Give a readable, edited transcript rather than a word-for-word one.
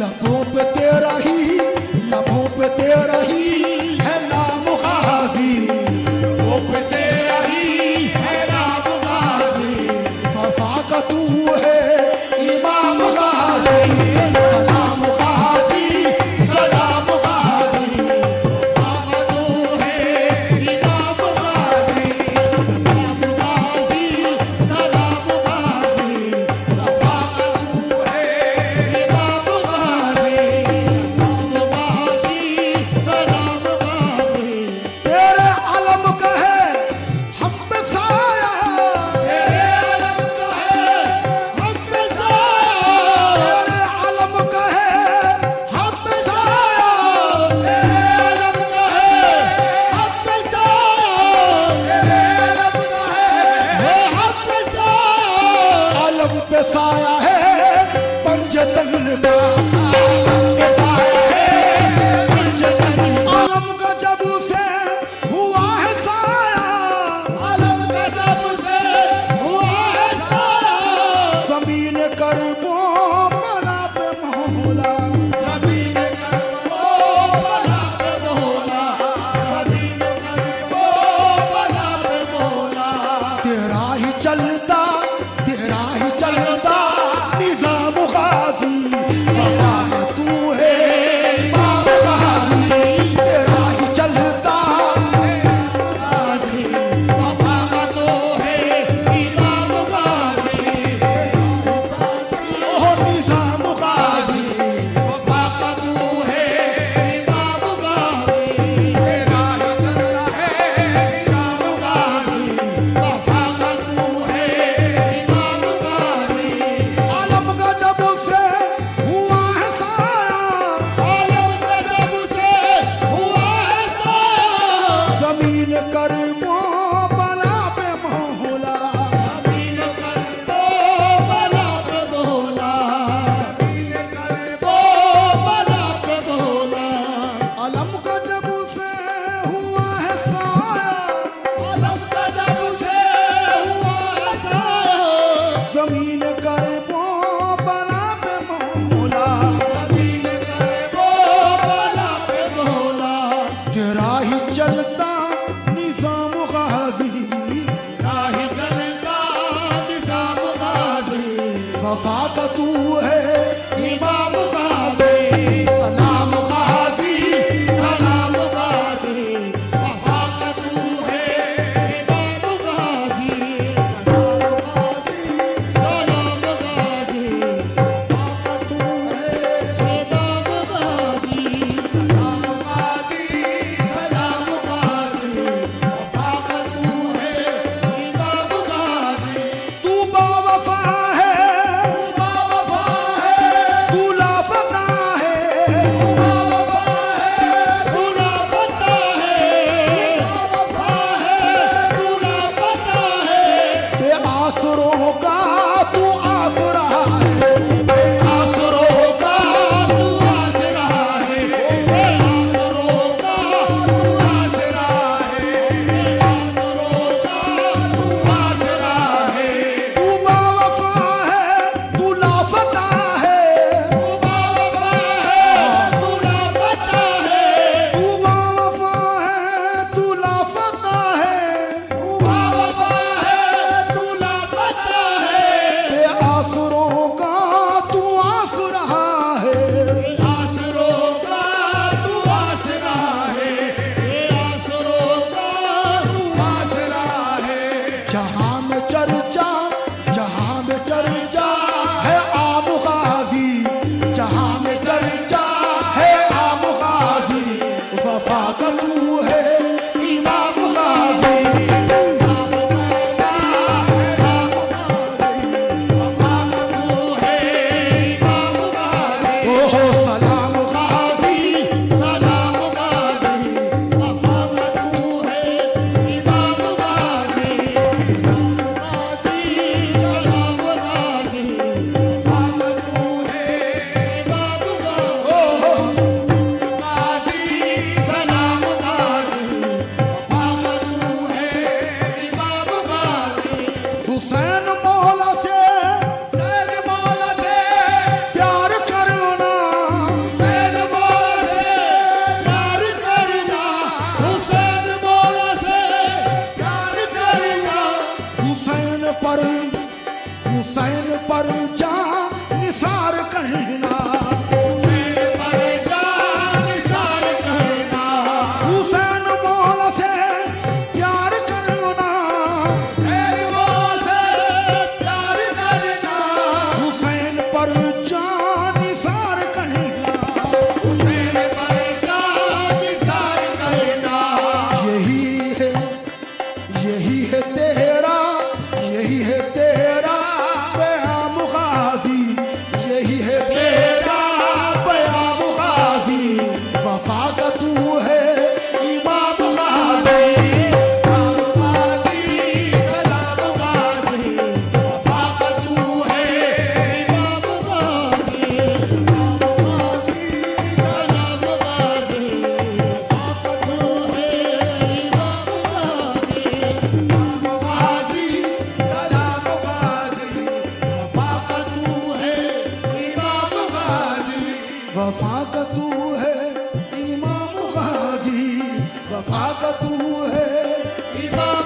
लबों पे तेरा ही, लबों पे तेरा ही है नाम गाजी, लबों पे तेरा ही है नाम गाजी, वफा का तू है इमाम गाजी, सलाम गाजी, सलाम गाजी, वफा का तू है इमाम गाजी, इमाम गाजी, सलाम गाजी, वफा का तू है इमाम गाजी, इमाम गाजी, सलाम गाजी। तेरे आलम का है हम पे साया, तेरे आलम का है हम पे साया, तेरे आलम का है हम पे साया, तेरे आलम का है हम पे साया, तेरे आलम का है हम पे साया, आलम पे साया है पंचतन का, आलम पे साया है पंचतन का। आलम का जब से हुआ है साया, आलम का जब से हुआ है साया, जमीन करबो बला पे मोहला, जमीन करबो बला पे मोहला, जमीन करबो बला पे मोहला, तेरा ही चलता निजाम गाजी, वफा का तू है इमाम गाजी, तेरा ही चलता गाजी, वफा का तू है इमाम गाजी, ओ निजाम गाजी, वफा का तू है इमाम गाजी, तेरा ही चलता है इमाम गाजी, वफा का तू है इमाम गाजी। आलम का जब से हुआ है साया, आलम का जब से हुआ है साया, जमीन करबो बला पे मोहला, जमीन करबो बला पे मोहला, जमीन करबो बला पे मोहला, आलम का जब से हुआ है साया, आलम का जब से हुआ है साया, जमीन करबो बला पे मोहला, जमीन करबो बला पे मोहला, तेरा ही चलता निजाम गाजी, तेरा ही चलता निजाम गाजी, वफा का तू है इमाम गाजी, सलाम गाजी, सलाम गाजी, वफा का तू है इमाम गाजी, सलाम गाजी, सलाम गाजी, वफा का तू है इमाम गाजी, सलाम गाजी, सलाम गाजी, वफा का तू है इमाम गाजी, तू बावफा है, बावफा है, तू लापता है, बावफा है, तू लापता है, बावफा है, तू लापता है, बेआसरों का तू आसरा है, बेआसरों का तू आसरा है, बेआसरों का तू आसरा है, बेआसरों का तू आसरा है, तू बावफा है, तू लापता है, तू बावफा है, तू लापता है, तू बावफा है, तू लापता है, तू बावफा है, तू लापता है, बेआसरों का तू आस रहा है, बेआसरों का तू आसरा है, बेआसरों का तू आसरा है, जहां में चर्चा है आम गाजी, जहां में चर्चा है आम गाजी, वफा का तू है इमाम गाजी, इमाम गाजी, इमाम गाजी, वफा का तू है इमाम गाजी, ओहो सलाम गाजी, सलाम गाजी, वफा का तू है इमाम गाजी, इमाम गाजी, सलाम गाजी, वफा का तू है इमाम गाजी, ओहो गाजी, सलाम गाजी। वफा का तू है इमाम गाजी, वफा का तू है इमाम